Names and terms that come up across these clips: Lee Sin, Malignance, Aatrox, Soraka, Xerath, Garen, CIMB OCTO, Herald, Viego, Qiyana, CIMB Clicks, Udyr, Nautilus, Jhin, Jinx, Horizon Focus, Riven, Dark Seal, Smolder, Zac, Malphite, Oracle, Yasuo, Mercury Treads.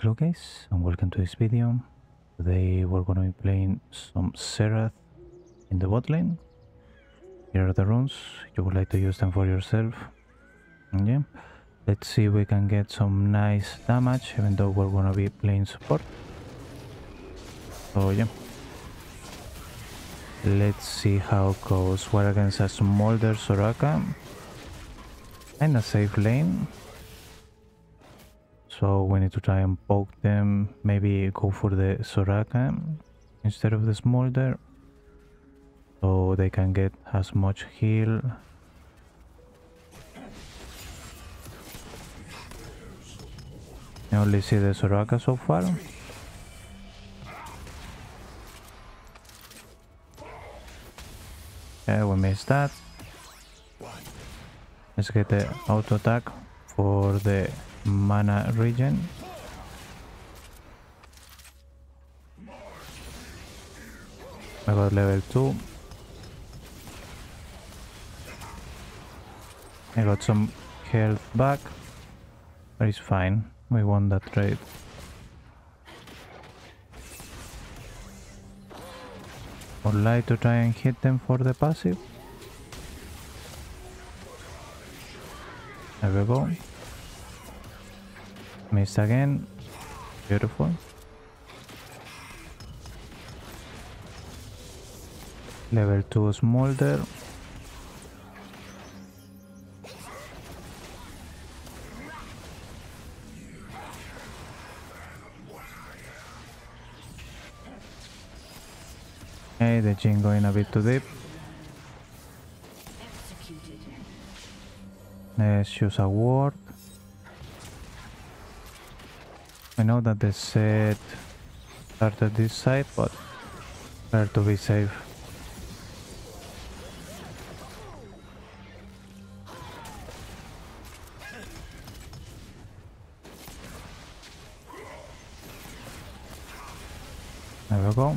Hello guys, and welcome to this video. Today we're going to be playing some Xerath in the bot lane. Here are the runes, you would like to use them for yourself. Yeah, let's see if we can get some nice damage, even though we're going to be playing support. So yeah, let's see how it goes. We're against a Smolder Soraka and a safe lane. So we need to try and poke them, maybe go for the Soraka instead of the Smolder, so they can get as much heal. I only see the Soraka so far. Okay, we missed that. Let's get the auto attack for the mana regen. I got level 2. I got some health back, but it's fine, we won that trade. Would like to try and hit them for the passive. There we go. Missed again. Beautiful. Level 2 Smolder. Okay, the Jhin going a bit too deep. Let's use a ward. I know that the set started this side, but better to be safe. There we go.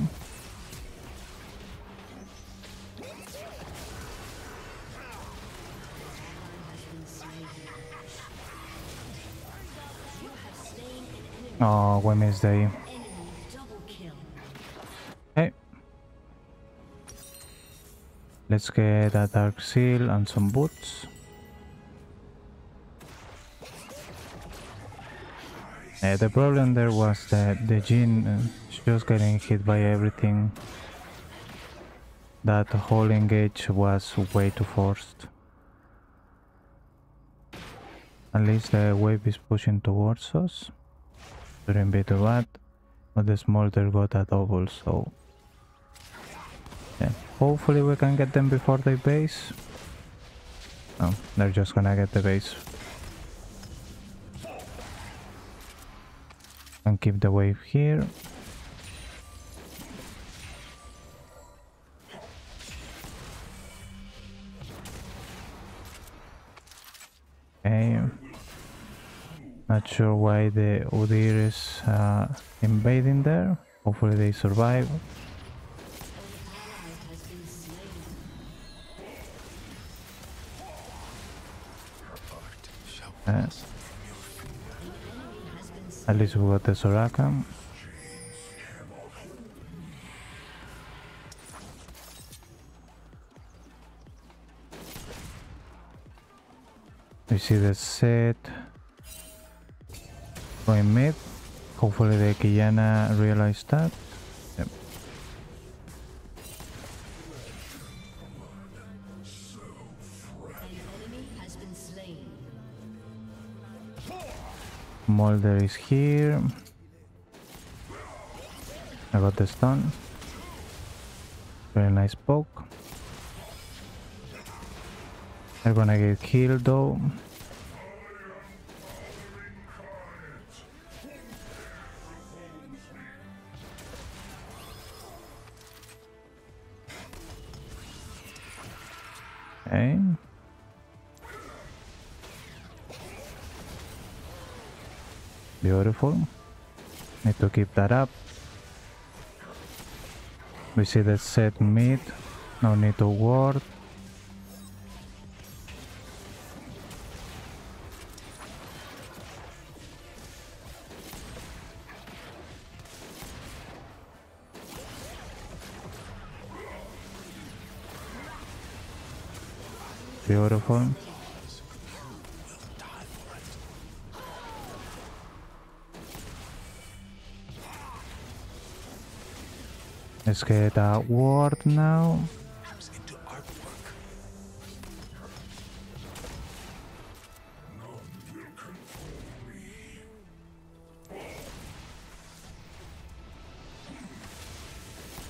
Oh, we missed the okay. Let's get a Dark Seal and some boots. The problem there was that the Jhin just getting hit by everything. That whole engage was way too forced. At least the wave is pushing towards us. During B2 bat, but the Smolder got a double, so yeah. Hopefully we can get them before they base. No, they're just gonna get the base and keep the wave here. Okay. Not sure why the Udyr is invading there. Hopefully they survive. Yes. At least we got the Soraka. We see the set going mid. Hopefully the Qiyana realized that. Yep. Molder is here. I got the stun. Very nice poke. They're gonna get killed though. Okay. Beautiful. Need to keep that up. We see the set mid. No need to ward. Beautiful. Let's get a ward now.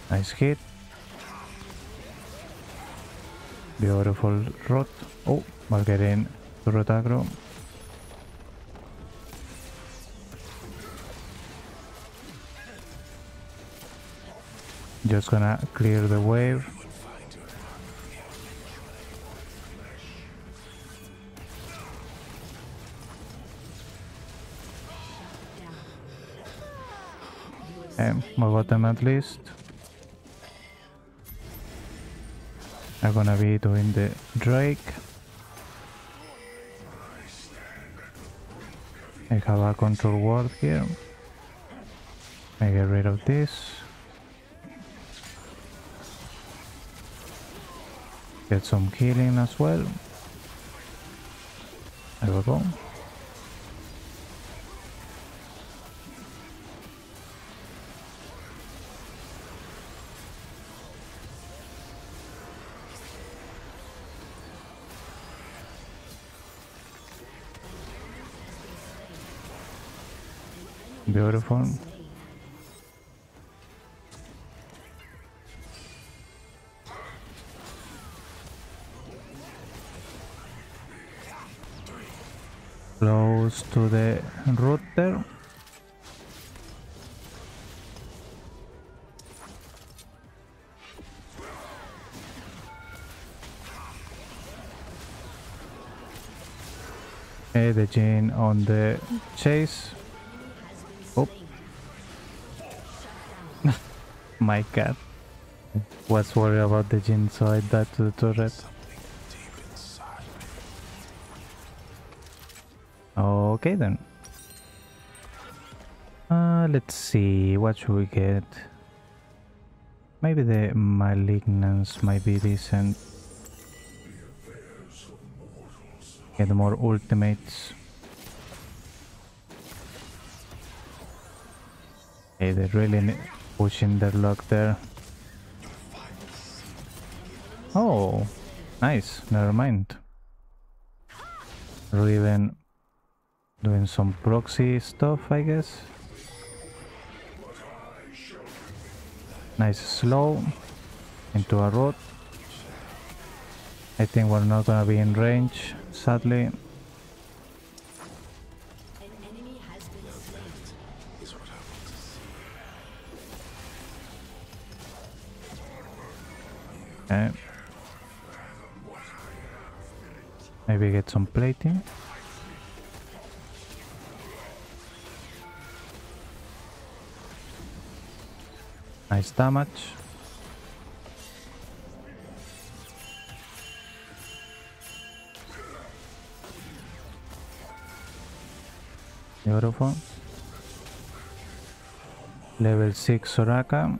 Nice hit. Beautiful rot. Oh, we're getting the rot aggro. Just gonna clear the wave. And we got them at least. I'm gonna be doing the Drake. I have a control ward here. I get rid of this. Get some healing as well. There we go. Beautiful. Close to the root there. Okay, the Jhin on the chase. Oh. My god. Was worried about the Jhin, so I died to the turret. Okay then. Let's see, what should we get? Maybe the Malignance might be decent. Get more ultimates. Okay, they're really pushing their luck there. Oh, nice, never mind. Riven doing some proxy stuff, I guess. Nice slow into a rod. I think we're not gonna be in range, sadly. Okay. Maybe get some plating. Nice damage. Beautiful. Level 6 Soraka.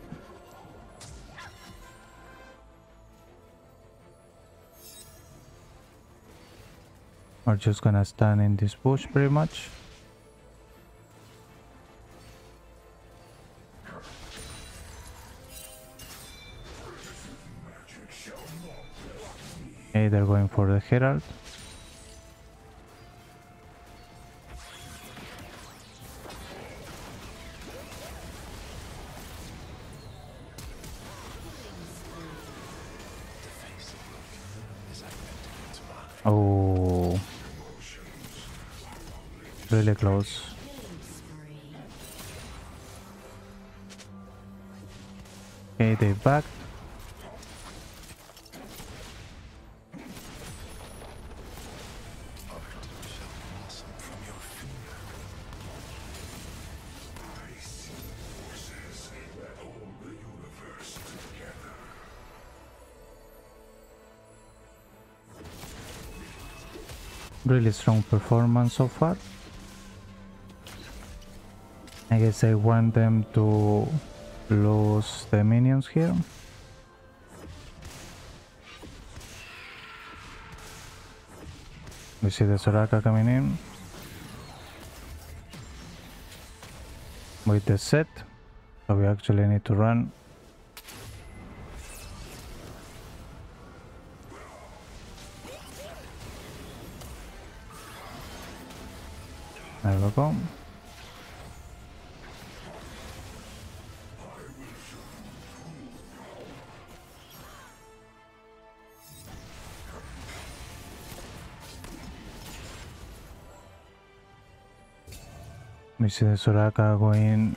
We're just gonna stand in this bush pretty much. They're going for the Herald. Oh, really close. Okay, they backed. Really strong performance so far. I guess I want them to lose the minions here. We see the Soraka coming in with the set, so we actually need to run. There we go. We see the Soraka going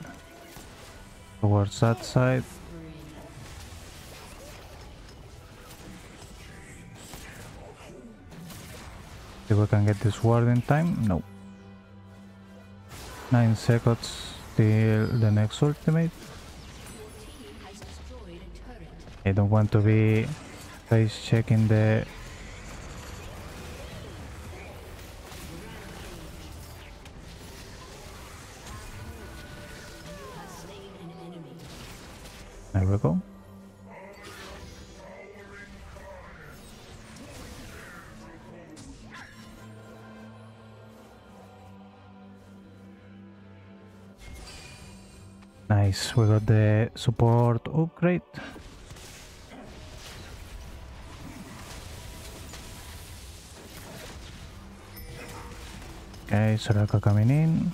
towards that side. See if we can get this ward in time. No. 9 seconds till the next ultimate. I don't want to be face checking the there we go. Nice, we got the support upgrade. Okay, Soraka coming in.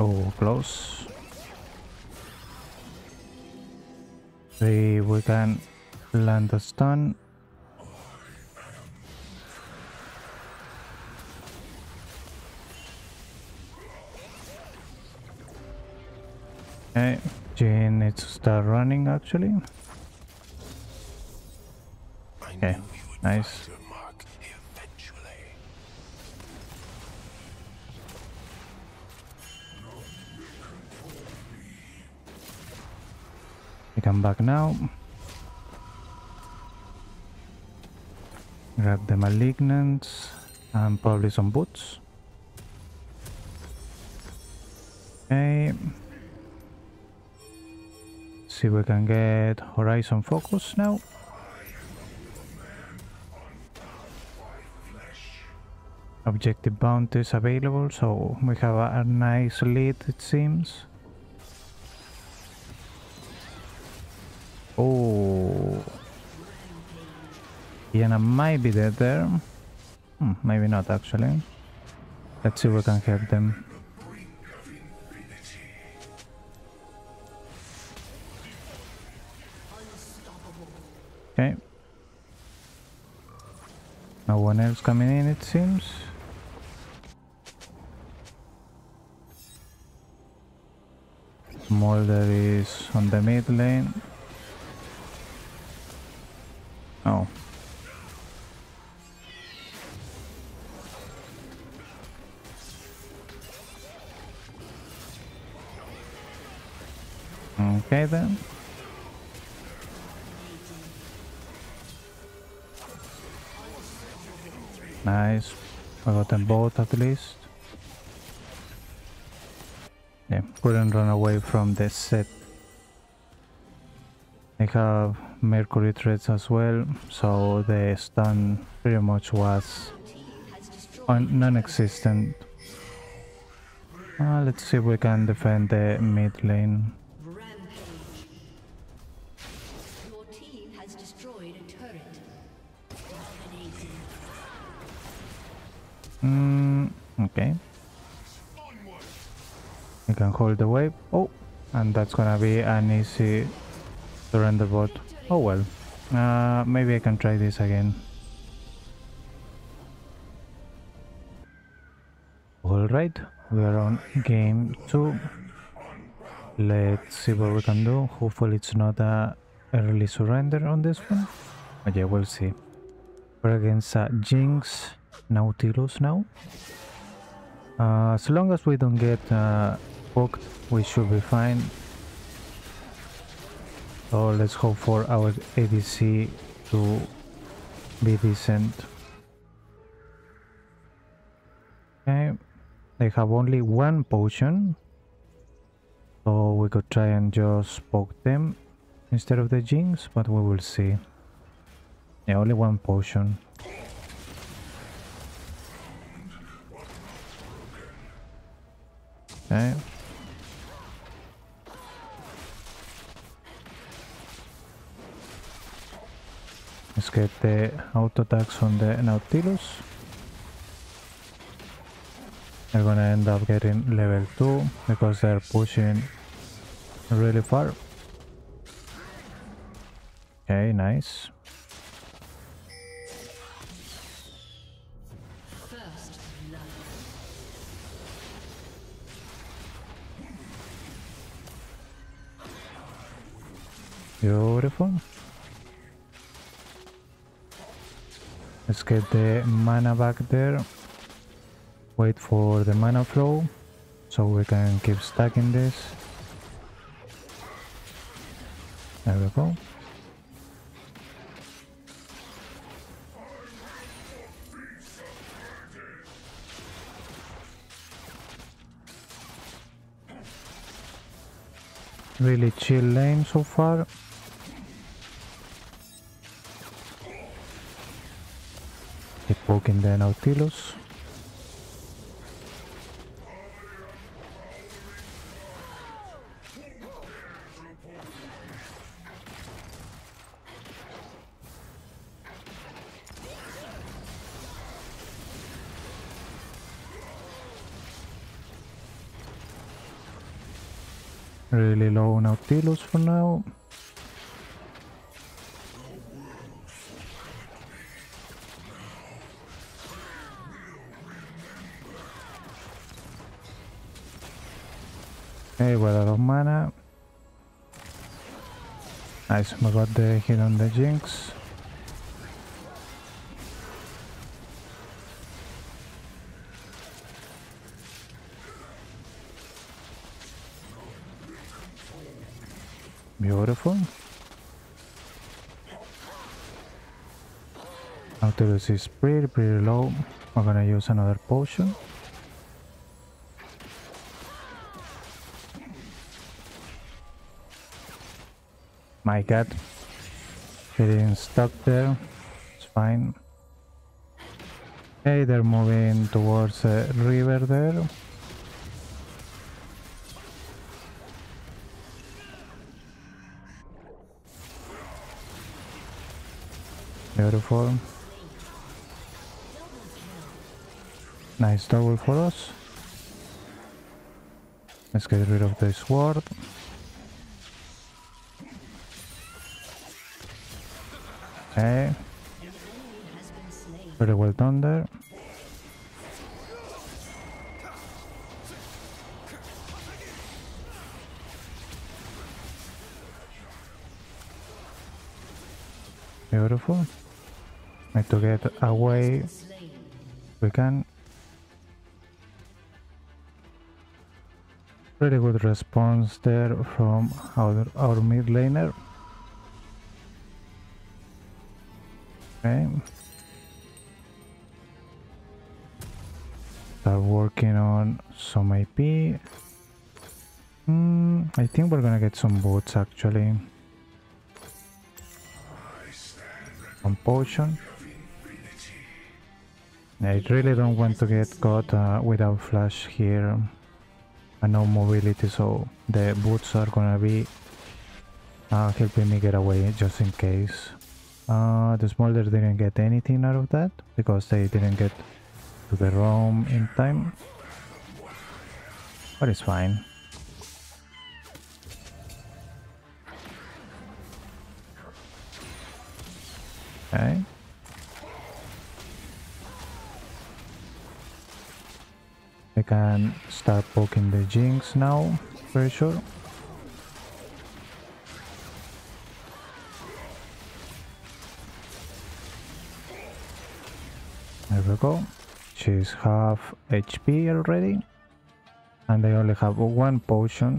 Oh, close. We can land a stun. Okay, Jhin needs to start running actually. Okay, nice. We come back now. Grab the Malignance and probably some boots. Okay. See if we can get Horizon Focus now. Objective bounties available, so we have a nice lead it seems. Oh. Qiyana might be dead there. Maybe not actually. Let's see if we can help them. Okay. No one else coming in it seems. Smolder is on the mid lane. Oh. Okay then. Nice. I got them both at least. Yeah, couldn't run away from the set. They have Mercury Treads as well, so the stun pretty much was non-existent. Let's see if we can defend the mid lane. Okay. You can hold the wave. Oh, and that's gonna be an easy surrender bot. Oh well. Maybe I can try this again. Alright, we are on game 2. Let's see what we can do. Hopefully it's not a early surrender on this one. But yeah, we'll see. We're against Jinx. Nautilus now. As long as we don't get poked, we should be fine. So let's hope for our ADC to be decent. Okay, they have only one potion. So we could try and just poke them instead of the Jinx, but we will see. Yeah, only one potion. Okay. Let's get the auto attacks on the Nautilus. They're gonna end up getting level 2 because they're pushing really far. Okay, nice. Beautiful. Let's get the mana back there. Wait for the mana flow so we can keep stacking this. There we go. Really chill lane so far. Keep poking the Nautilus. Really low Nautilus for now. Okay, we're out of mana. Nice, we got the hit on the Jinx. Beautiful. Nautilus is pretty low. We're gonna use another potion. My god. Getting stuck there. It's fine. Okay, they're moving towards the river there. Beautiful. Nice double for us. Let's get rid of the sword. Okay. Very well done there. Beautiful. Need to get away if we can. Pretty good response there from our mid laner. Okay. Start working on some AP. I think we're gonna get some boots actually. One potion. I really don't want to get caught without flash here and no mobility, so the boots are gonna be helping me get away just in case. The Smolder didn't get anything out of that because they didn't get to the roam in time, but it's fine. Okay. I can start poking the Jinx now, for sure. There we go. She's half HP already. And they only have one potion.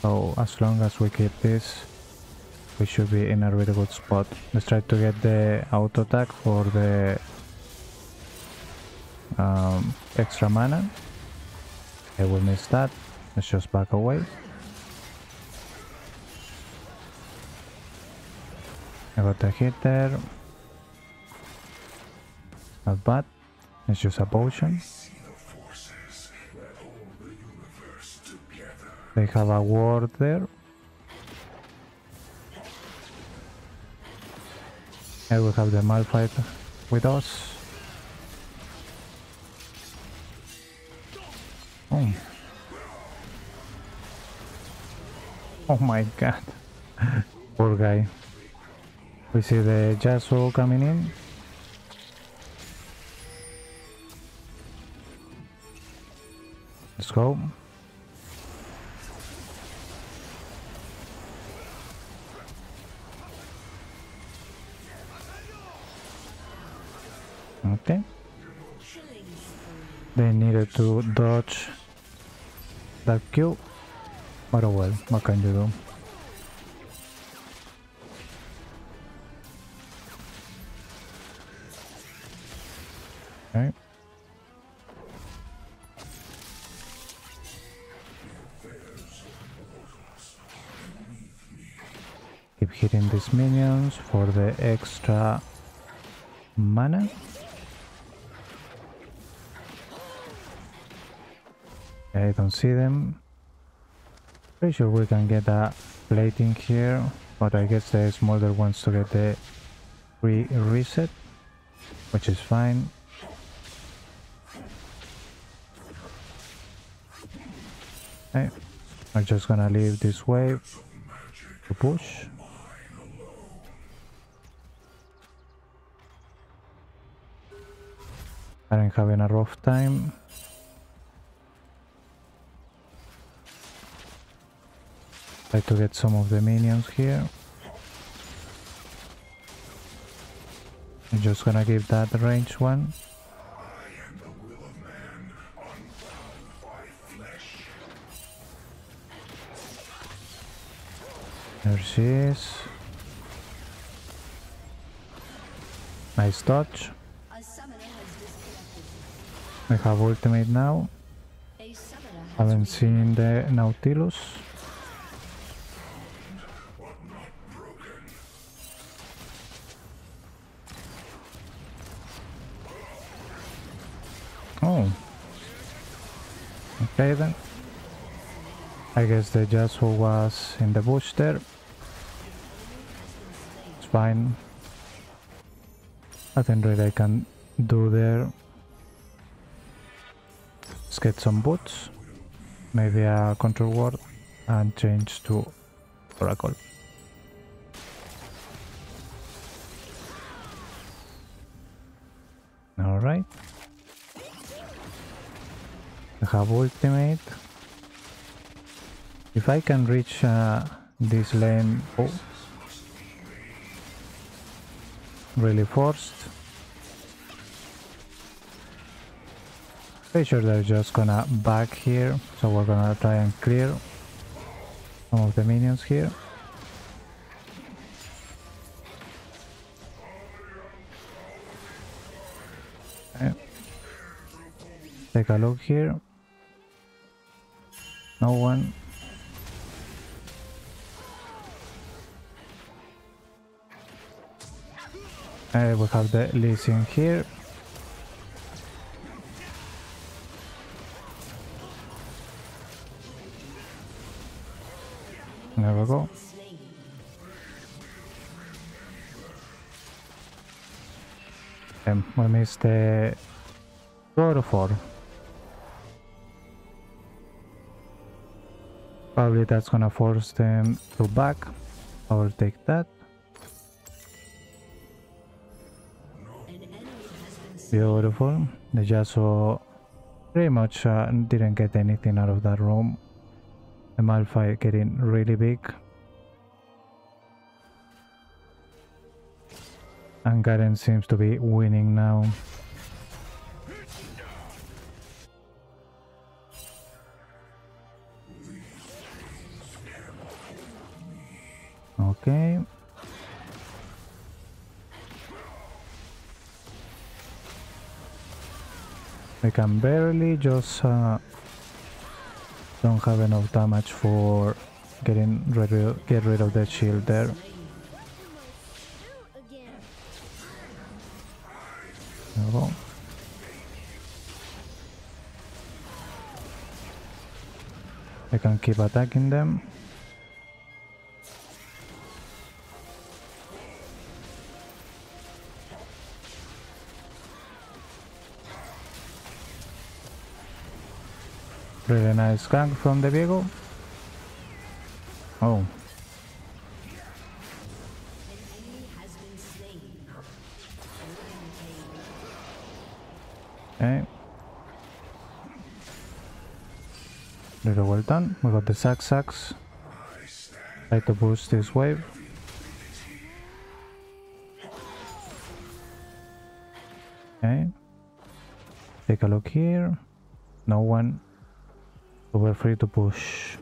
So as long as we keep this, we should be in a really good spot. Let's try to get the auto attack for the extra mana. Okay, we'll miss that. Let's just back away. I got a hit there. Not bad. It's just a potion. They have a ward there. And we have the Malphite with us. Oh, oh my god. Poor guy. We see the Yasuo coming in. Let's go. Okay. They needed to dodge that kill, but oh well, what can you do? Okay. Keep hitting these minions for the extra mana. I don't see them. Pretty sure we can get a plate in here, but I guess the Smolder wants to get the free reset, which is fine. Okay, I'm just gonna leave this wave to push. I'm having a rough time. Try to get some of the minions here. I'm just gonna give that range one. There she is. Nice touch. I have ultimate now. Haven't seen the Nautilus. Oh. Okay then. I guess the Yasuo was in the bush there. It's fine. Nothing really I can do there. Let's get some boots. Maybe a control ward and change to Oracle. Alright. I have ultimate. If I can reach this lane, oh, really forced. Pretty sure they're just gonna back here, so we're gonna try and clear some of the minions here. Okay. Take a look here. No one. We have the Lee Sin here. There we go. We missed the 4-4. Probably that's gonna force them to back. I will take that. Beautiful. The Yasuo pretty much didn't get anything out of that room. The Malphite getting really big. And Garen seems to be winning now. Okay. I can barely just don't have enough damage for get rid of that shield there. I can keep attacking them. Really nice gank from the Viego. Oh. Okay. Really well done. We got the Sax. Try to boost this wave. Okay. Take a look here. No one. So we're free to push.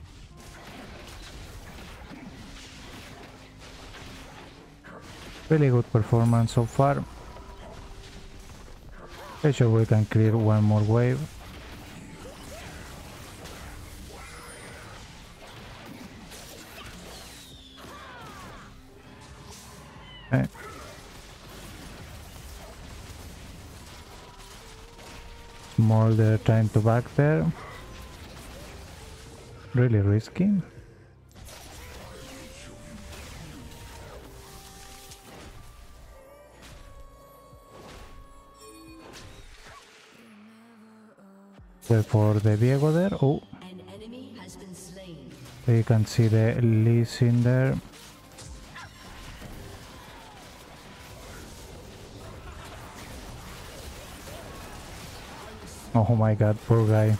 Really good performance so far. Make sure we can clear one more wave. Okay. Smolder trying to back there. Really risky. Wait for the Viego there. Oh, an enemy has been slain. You can see the leash in there. Oh my god, poor guy.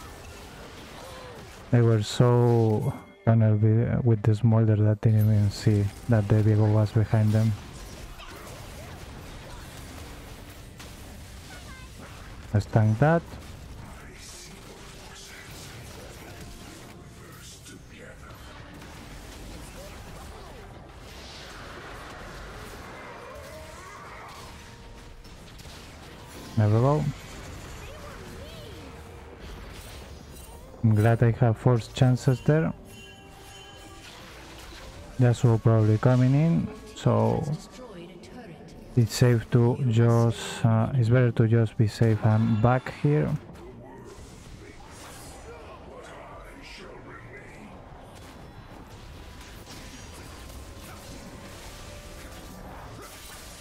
They were so honored with the Smolder that they didn't even see that the Viego was behind them. Let's tank that. There we go. I'm glad I have forced chances there. Yasuo probably coming in, so it's safe to just. It's better to just be safe and back here.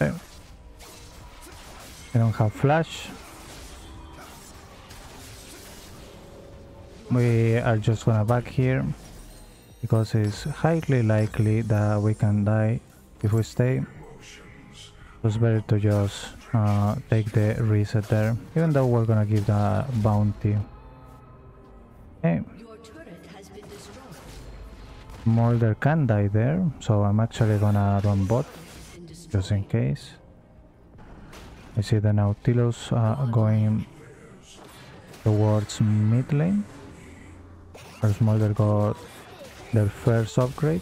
Okay. I don't have flash. We are just gonna back here because it's highly likely that we can die if we stay. So it's better to just take the reset there, even though we're gonna give the bounty. Okay. Smolder can die there, so I'm actually gonna run bot just in case. I see the Nautilus going towards mid lane. Our Smolder got their first upgrade.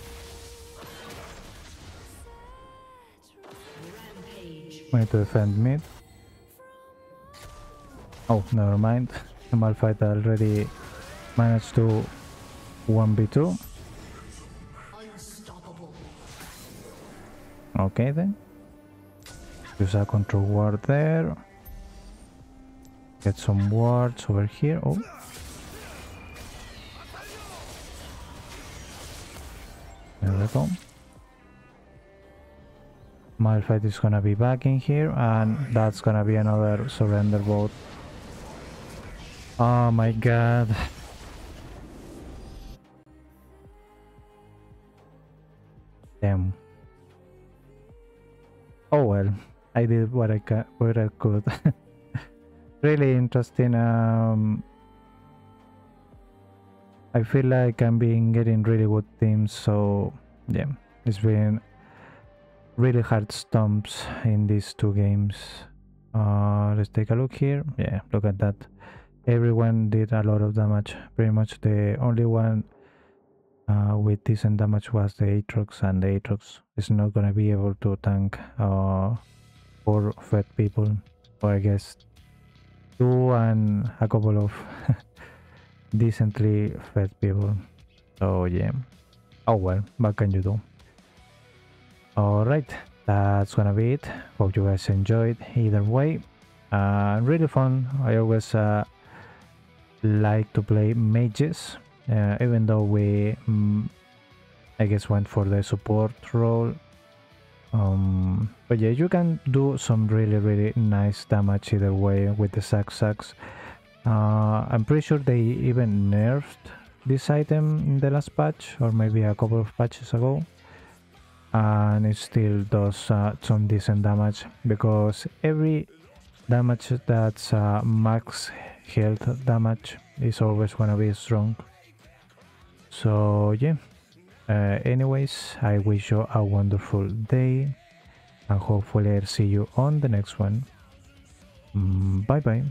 We need to defend mid. Oh, never mind. The Malphite already managed to 1v2. Okay then. Use a control ward there. Get some wards over here. Oh. There we go. Malphite is gonna be back in here, and that's gonna be another surrender vote. Oh my god. Damn. Oh well. I did what I could. Really interesting. I feel like I've been getting really good teams, so yeah, it's been really hard stomps in these two games. Let's take a look here. Yeah, look at that. Everyone did a lot of damage. Pretty much the only one with decent damage was the Aatrox, and the Aatrox is not gonna be able to tank or fed people, or I guess two and a couple of decently fed people. So yeah, oh well, what can you do? Alright, that's gonna be it. Hope you guys enjoyed either way. Really fun. I always like to play mages even though we I guess went for the support role. But yeah, you can do some really nice damage either way with the Zac. I'm pretty sure they even nerfed this item in the last patch, or maybe a couple of patches ago, and it still does some decent damage, because every damage that's max health damage is always gonna be strong. So yeah, anyways, I wish you a wonderful day, and hopefully I'll see you on the next one. Bye bye.